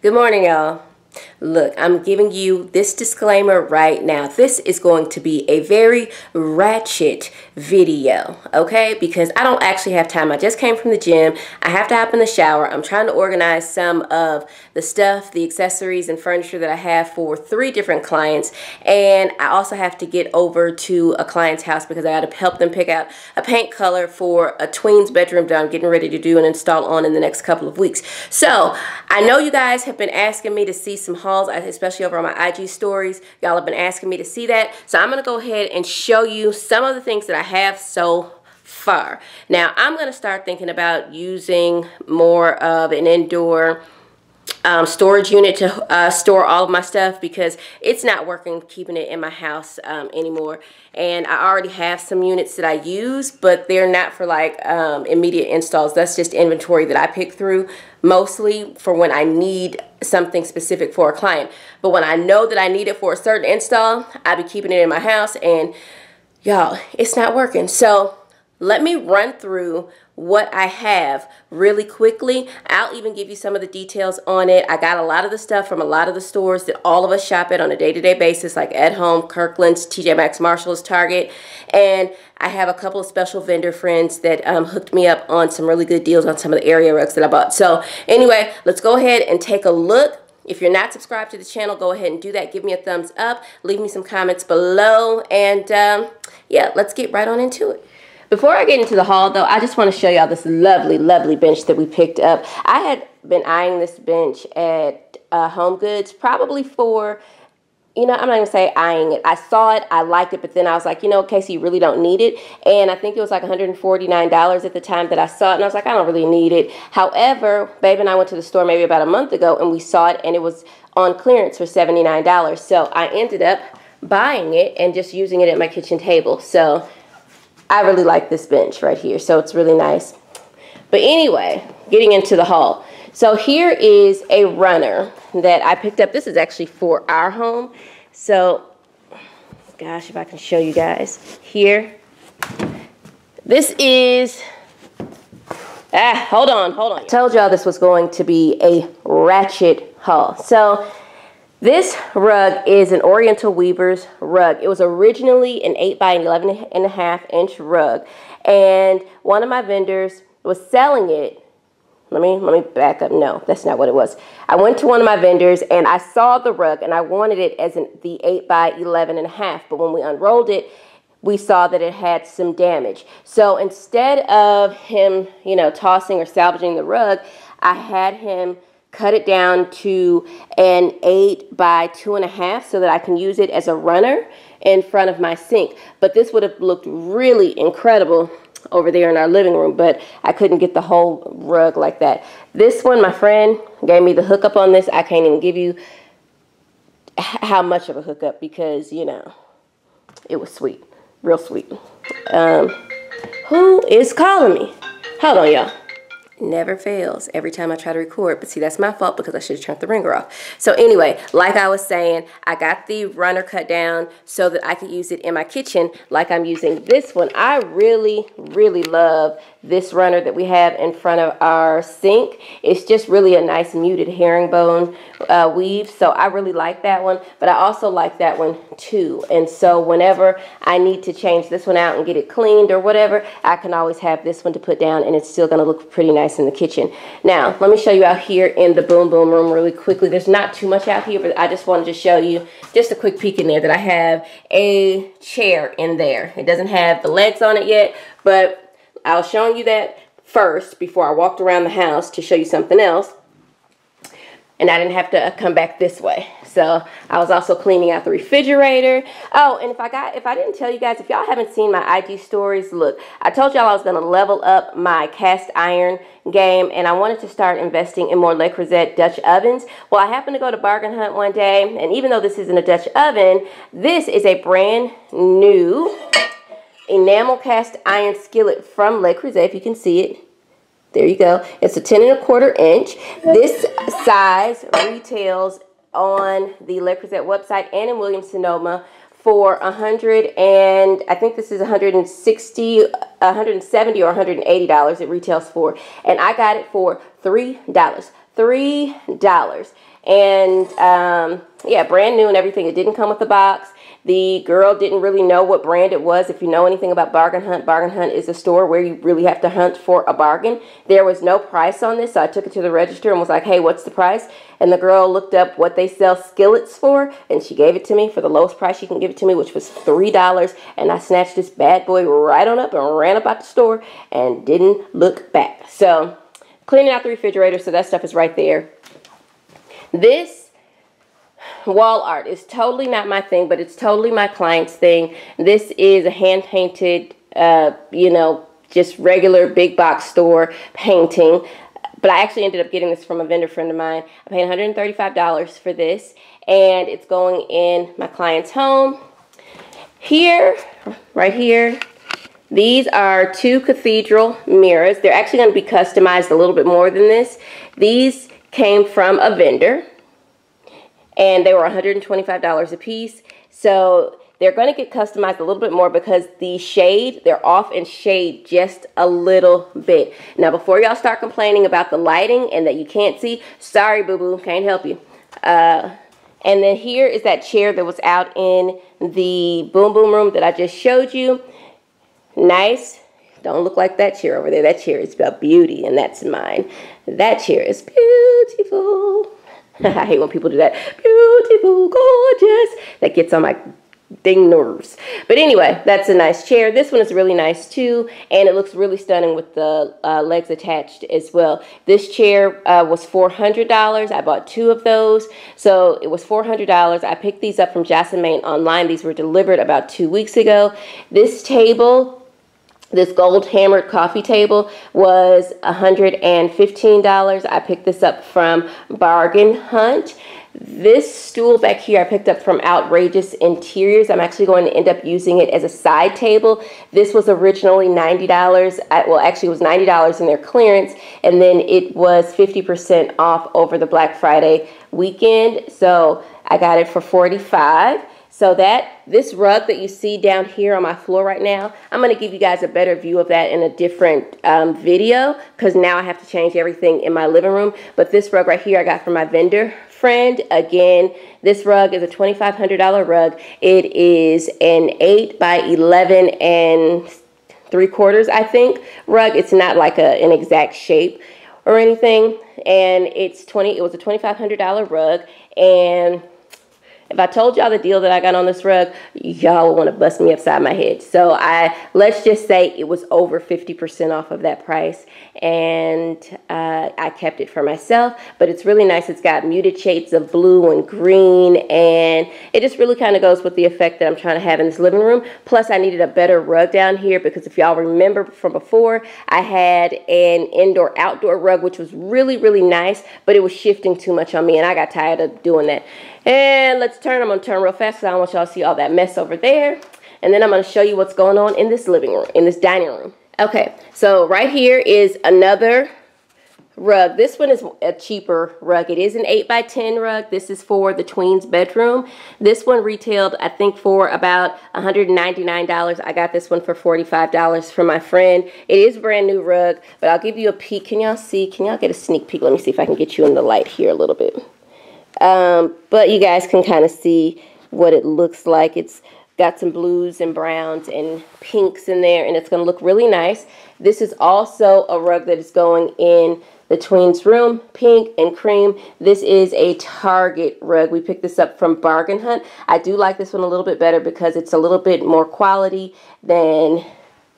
Good morning, y'all. Look, I'm giving you this disclaimer right now. This is going to be a very ratchet video, okay? Because I don't actually have time. I just came from the gym. I have to hop in the shower. I'm trying to organize some of the stuff, the accessories and furniture that I have for 3 different clients. And I also have to get over to a client's house because I got to help them pick out a paint color for a tween's bedroom that I'm getting ready to do and install on in the next couple of weeks. So I know you guys have been asking me to see some hauls, especially over on my IG stories. Y'all have been asking me to see that. So I'm going to go ahead and show you some of the things that I have so far. Now, I'm going to start thinking about using more of an indoor storage unit to store all of my stuff because it's not working keeping it in my house anymore. And I already have some units that I use, but they're not for like immediate installs. That's just inventory that I pick through mostly for when I need something specific for a client. But when I know that I need it for a certain install, I be keeping it in my house, and y'all, it's not working. So let me run through what I have really quickly. I'll even give you some of the details on it. I got a lot of the stuff from a lot of the stores that all of us shop at on a day-to-day basis, like AtHome, Kirklands, TJMaxx, Marshalls, Target. And I have a couple of special vendor friends that hooked me up on some really good deals on some of the area rugs that I bought. So anyway, let's go ahead and take a look. If you're not subscribed to the channel, go ahead and do that. Give me a thumbs up, leave me some comments below, and yeah, let's get right on into it. Before I get into the haul, though, I just want to show y'all this lovely, lovely bench that we picked up. I had been eyeing this bench at HomeGoods probably for, you know, I'm not going to say eyeing it. I saw it, I liked it, but then I was like, you know, Casey, you really don't need it. And I think it was like $149 at the time that I saw it, and I was like, I don't really need it. However, babe and I went to the store maybe about a month ago, and we saw it, and it was on clearance for $79. So I ended up buying it and just using it at my kitchen table. So I really like this bench right here, so it's really nice. But anyway, getting into the haul. So here is a runner that I picked up. This is actually for our home. So, gosh, if I can show you guys here. This is, hold on. I told y'all this was going to be a ratchet haul. So this rug is an Oriental Weavers rug. It was originally an 8 by 11.5 inch rug, and one of my vendors was selling it. Let me back up. No, that's not what it was. I went to one of my vendors and I saw the rug and I wanted it as the 8 by 11.5, but when we unrolled it, we saw that it had some damage. So instead of him, you know, tossing or salvaging the rug, I had him cut it down to an 8 by 2.5 so that I can use it as a runner in front of my sink. But this would have looked really incredible over there in our living room, but I couldn't get the whole rug like that. This one, my friend gave me the hookup on this. I can't even give you how much of a hookup because, you know, it was sweet, real sweet. Who is calling me? Hold on, y'all. Never fails every time I try to record, but see, that's my fault because I should have turned the ringer off. So anyway, like I was saying, I got the runner cut down so that I could use it in my kitchen like I'm using this one. I really, really love this runner that we have in front of our sink. It's just really a nice muted herringbone weave, so I really like that one, but I also like that one too. And so whenever I need to change this one out and get it cleaned or whatever, I can always have this one to put down and it's still gonna look pretty nice in the kitchen. Now let me show you out here in the boom boom room really quickly. There's not too much out here, but I just wanted to show you just a quick peek in there that I have a chair in there. It doesn't have the legs on it yet, but I was showing you that first before I walked around the house to show you something else, and I didn't have to come back this way. So I was also cleaning out the refrigerator. Oh, and if I didn't tell you guys, if y'all haven't seen my IG stories, look, I told y'all I was gonna level up my cast iron game, and I wanted to start investing in more Le Creuset Dutch ovens. Well, I happened to go to Bargain Hunt one day, and even though this isn't a Dutch oven, this is a brand new enamel cast iron skillet from Le Creuset, if you can see it. There you go. It's a 10.25 inch. This size retails on the Le Creuset website and in Williams Sonoma for $170 or $180 it retails for, and I got it for $3. $3. And yeah, brand new and everything. It didn't come with the box. The girl didn't really know what brand it was. If you know anything about Bargain Hunt, Bargain Hunt is a store where you really have to hunt for a bargain. There was no price on this, so I took it to the register and was like, hey, what's the price? And the girl looked up what they sell skillets for, and she gave it to me for the lowest price she can give it to me, which was $3. And I snatched this bad boy right on up and ran about the store and didn't look back. So, cleaning out the refrigerator, so that stuff is right there. This wall art is totally not my thing, but it's totally my client's thing. This is a hand-painted, you know, just regular big box store painting. But I actually ended up getting this from a vendor friend of mine. I paid $135 for this, and it's going in my client's home. Here, right here, these are two cathedral mirrors. They're actually going to be customized a little bit more than this. These came from a vendor, and they were $125 a piece. So they're going to get customized a little bit more because the shade, they're off in shade just a little bit. Now, before y'all start complaining about the lighting and that you can't see, sorry, boo-boo, can't help you. And then here is that chair that was out in the boom boom room that I just showed you. Nice. Don't look like that chair over there. That chair is about beauty, and that's mine. That chair is beautiful. I hate when people do that. Beautiful, gorgeous. That gets on my dang nerves. But anyway, that's a nice chair. This one is really nice too, and it looks really stunning with the legs attached as well. This chair was $400. I bought two of those, so it was $400. I picked these up from Joss and Main online. These were delivered about 2 weeks ago. This table, this gold hammered coffee table, was $115. I picked this up from Bargain Hunt. This stool back here I picked up from Outrageous Interiors. I'm actually going to end up using it as a side table. This was originally $90. Well, actually it was $90 in their clearance, and then it was 50% off over the Black Friday weekend. So I got it for $45. So this rug that you see down here on my floor right now, I'm going to give you guys a better view of that in a different video, because now I have to change everything in my living room. But this rug right here I got from my vendor friend. Again, this rug is a $2,500 rug. It is an 8 by 11 3/4, I think, rug. It's not like an exact shape or anything, and it was a $2,500 rug. And if I told y'all the deal that I got on this rug, y'all would want to bust me upside my head. So let's just say it was over 50% off of that price, and I kept it for myself. But it's really nice. It's got muted shades of blue and green, and it just really kind of goes with the effect that I'm trying to have in this living room. Plus, I needed a better rug down here, because if y'all remember from before, I had an indoor-outdoor rug, which was really, really nice, but it was shifting too much on me, and I got tired of doing that. And let's turn. I'm going to turn real fast because I don't want y'all to see all that mess over there. And then I'm going to show you what's going on in this living room, in this dining room. Okay, so right here is another rug. This one is a cheaper rug. It is an 8 by 10 rug. This is for the tween's bedroom. This one retailed, I think, for about $199. I got this one for $45 from my friend. It is a brand new rug, but I'll give you a peek. Can y'all see? Can y'all get a sneak peek? Let me see if I can get you in the light here a little bit. But you guys can kind of see what it looks like. It's got some blues and browns and pinks in there, and it's going to look really nice. This is also a rug that is going in the tween's room, pink and cream. This is a Target rug. We picked this up from Bargain Hunt. I do like this one a little bit better because it's a little bit more quality than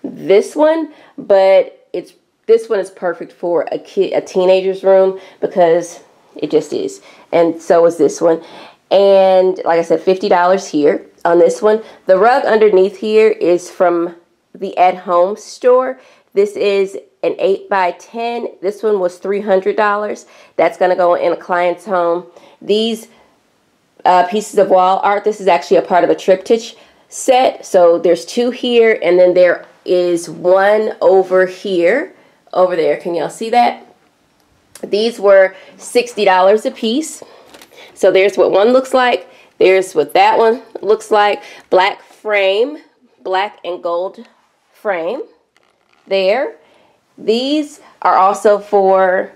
this one, but this one is perfect for a teenager's room, because it just is. And so is this one. And like I said, $50 here on this one. The rug underneath here is from the AtHome Store. This is an 8 by 10. This one was $300. That's going to go in a client's home. These pieces of wall art, this is actually a part of a triptych set. So there's two here, and then there is one over here. Over there. Can y'all see that? These were $60 a piece. So there's what one looks like. There's what that one looks like. Black frame, black and gold frame there. These are also for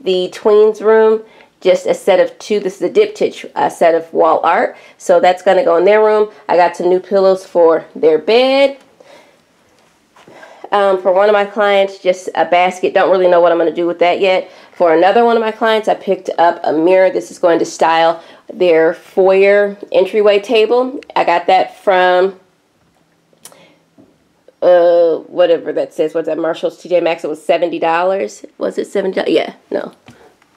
the tweens room, just a set of two. This is a diptych, a set of wall art. So that's going to go in their room. I got some new pillows for their bed. For one of my clients, just a basket. Don't really know what I'm going to do with that yet. For another one of my clients, I picked up a mirror. This is going to style their foyer entryway table. I got that from whatever that says. What's that? Marshall's, TJMaxx. It was $70. Was it $70? Yeah, no.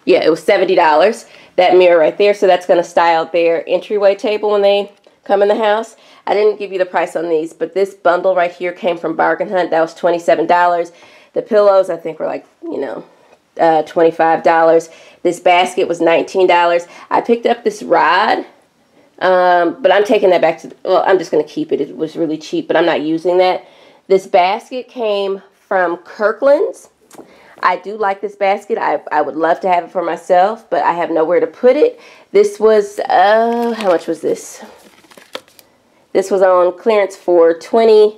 Yeah, it was $70, that mirror right there. So that's going to style their entryway table when they come in the house. I didn't give you the price on these, but this bundle right here came from Bargain Hunt. That was $27. The pillows, I think, were like, you know, $25. This basket was $19. I picked up this rod, but I'm taking that back to, well, I'm just going to keep it. It was really cheap, but I'm not using that. This basket came from Kirklands. I do like this basket. I would love to have it for myself, but I have nowhere to put it. This was, how much was this? This was on clearance for $20.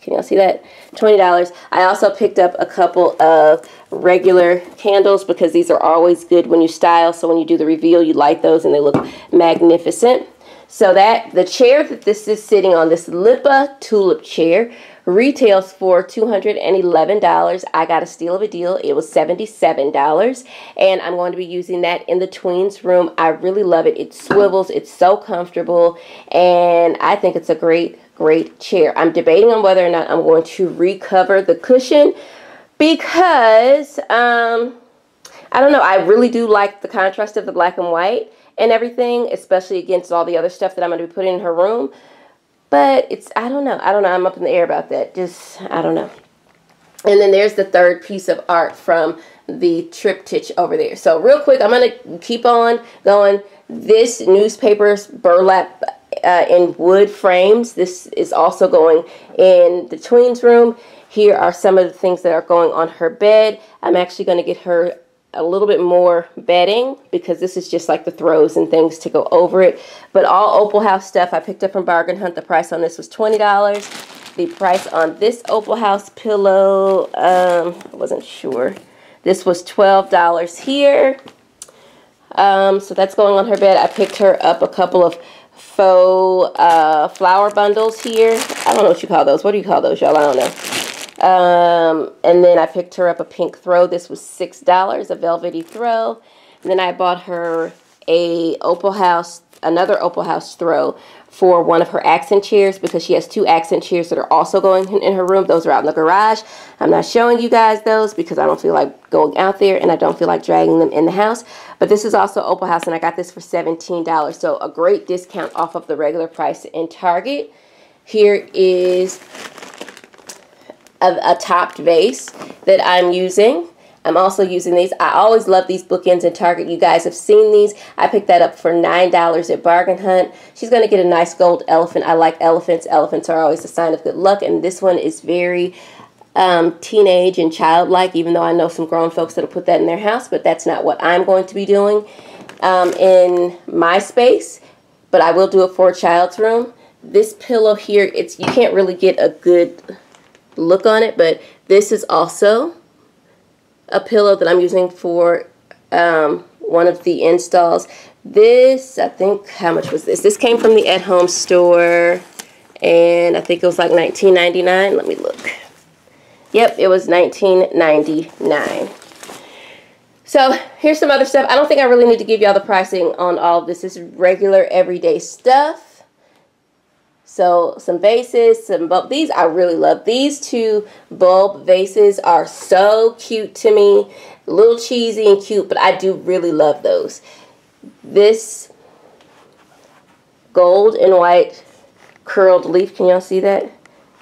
Can y'all see that? $20. I also picked up a couple of regular candles because these are always good when you style. So when you do the reveal, you light those and they look magnificent. So that the chair that this is sitting on, this Lipa tulip chair, retails for $211. I got a steal of a deal. It was $77, and I'm going to be using that in the tweens room. I really love it. It swivels. It's so comfortable, and I think it's a great chair. I'm debating on whether or not I'm going to recover the cushion because I don't know. I really do like the contrast of the black and white and everything, especially against all the other stuff that I'm going to be putting in her room. But it's, I don't know, I'm up in the air about that. Just, I don't know. And then there's the third piece of art from the triptych over there. So real quick, I'm going to keep on going. This newspaper's burlap in wood frames. This is also going in the tweens room. Here are some of the things that are going on her bed. I'm actually going to get her a little bit more bedding because this is just like the throws and things to go over it. But all Opal House stuff I picked up from Bargain Hunt. The price on this was $20. The price on this Opal House pillow, I wasn't sure. This was $12 here. So that's going on her bed. I picked her up a couple of faux flower bundles here. I don't know what you call those. What do you call those, y'all? I don't know. And then I picked her up a pink throw. This was $6, a velvety throw. And then I bought her a Opal House, another Opal House throw for one of her accent chairs because she has two accent chairs that are also going in her room. Those are out in the garage. I'm not showing you guys those because I don't feel like going out there and I don't feel like dragging them in the house. But this is also Opal House and I got this for $17. So a great discount off of the regular price in Target. Here is a topped vase that I'm using. I'm also using these. I always love these bookends in Target. You guys have seen these. I picked that up for $9 at Bargain Hunt. She's going to get a nice gold elephant. I like elephants. Elephants are always a sign of good luck, and this one is very teenage and childlike, even though I know some grown folks that'll put that in their house, but that's not what I'm going to be doing in my space, but I will do it for a child's room. This pillow here, it's, you can't really get a good look on it, but this is also a pillow that I'm using for one of the installs. This, I think, how much was this? This came from the AtHome Store, and I think it was like $19.99. Let me look. Yep, it was $19.99. So here's some other stuff. I don't think I really need to give y'all the pricing on all of this. This is regular everyday stuff. So some vases, some bulb. These, I really love. These two bulb vases are so cute to me. A little cheesy and cute, but I do really love those. This gold and white curled leaf. Can y'all see that?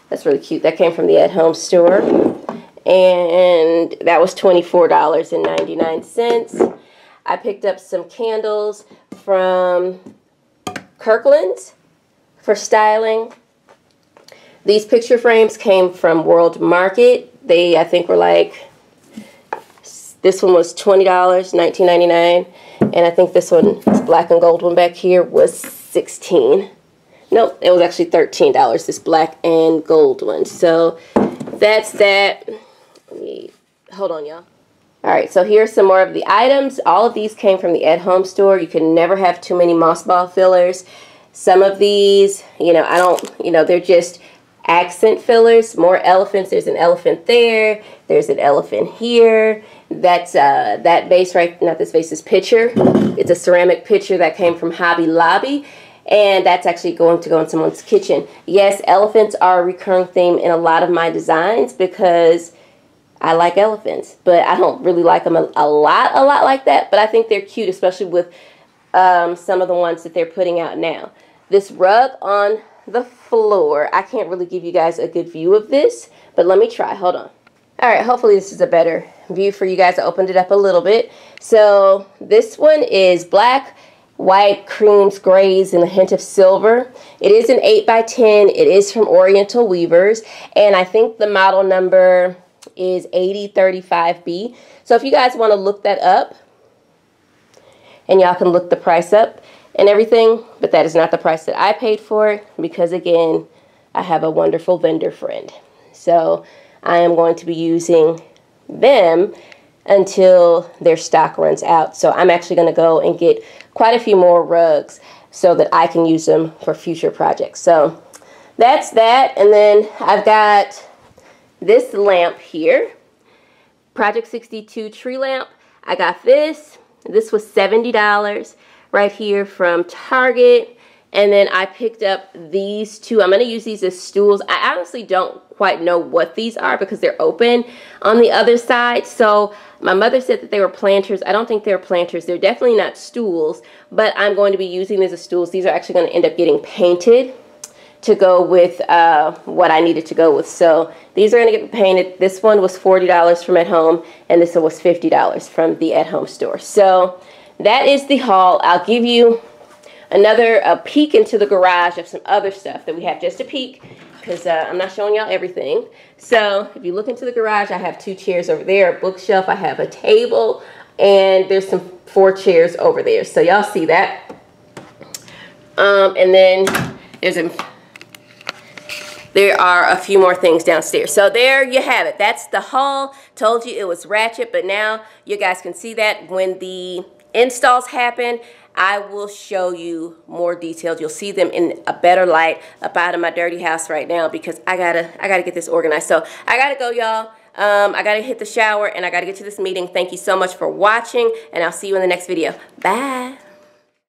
That's really cute. That came from the AtHome Store. And that was $24.99. I picked up some candles from Kirkland's for styling. These picture frames came from World Market. They, I think, were like, this one was $20, $19.99, and I think this one, this black and gold one back here, was $16. Nope, it was actually $13, this black and gold one. So that's that. Let me, hold on, y'all. Alright, so here's some more of the items. All of these came from the AtHome Store. You can never have too many moss ball fillers. Some of these, you know, they're just accent fillers, more elephants. There's an elephant there. There's an elephant here. That's that vase right, not this vase, this pitcher. It's a ceramic pitcher that came from Hobby Lobby. And that's actually going to go in someone's kitchen. Yes, elephants are a recurring theme in a lot of my designs because I like elephants, but I don't really like them a lot like that, but I think they're cute, especially with some of the ones that they're putting out now. This rug on the floor, I can't really give you guys a good view of this, but let me try. Hold on. All right, hopefully this is a better view for you guys. I opened it up a little bit. So this one is black, white, creams, grays, and a hint of silver. It is an 8x10. It is from Oriental Weavers, and I think the model number is 8035B. So if you guys want to look that up, and y'all can look the price up and everything, but that is not the price that I paid for it, because again, I have a wonderful vendor friend. So I am going to be using them until their stock runs out. So I'm actually going to go and get quite a few more rugs so that I can use them for future projects. So that's that. And then I've got this lamp here, Project 62 tree lamp. I got this. This was $70 right here from Target. And then I picked up these two. I'm going to use these as stools. I honestly don't quite know what these are because they're open on the other side. So my mother said that they were planters. I don't think they're planters. They're definitely not stools, but I'm going to be using these as stools. These are actually going to end up getting painted to go with what I needed to go with. So these are going to get painted. This one was $40 from AtHome, and this one was $50 from the AtHome Store. So that is the haul. I'll give you another peek into the garage of some other stuff that we have, just a peek, because I'm not showing y'all everything. So if you look into the garage, I have two chairs over there, a bookshelf, I have a table, and there's some 4 chairs over there. So y'all see that. And then there are a few more things downstairs. So there you have it. That's the haul. Told you it was ratchet, but now you guys can see that when the installs happen, I will show you more details. You'll see them in a better light up out of my dirty house right now, because I gotta get this organized. So I gotta go, y'all. I gotta hit the shower and I gotta get to this meeting. Thank you so much for watching, and I'll see you in the next video. Bye.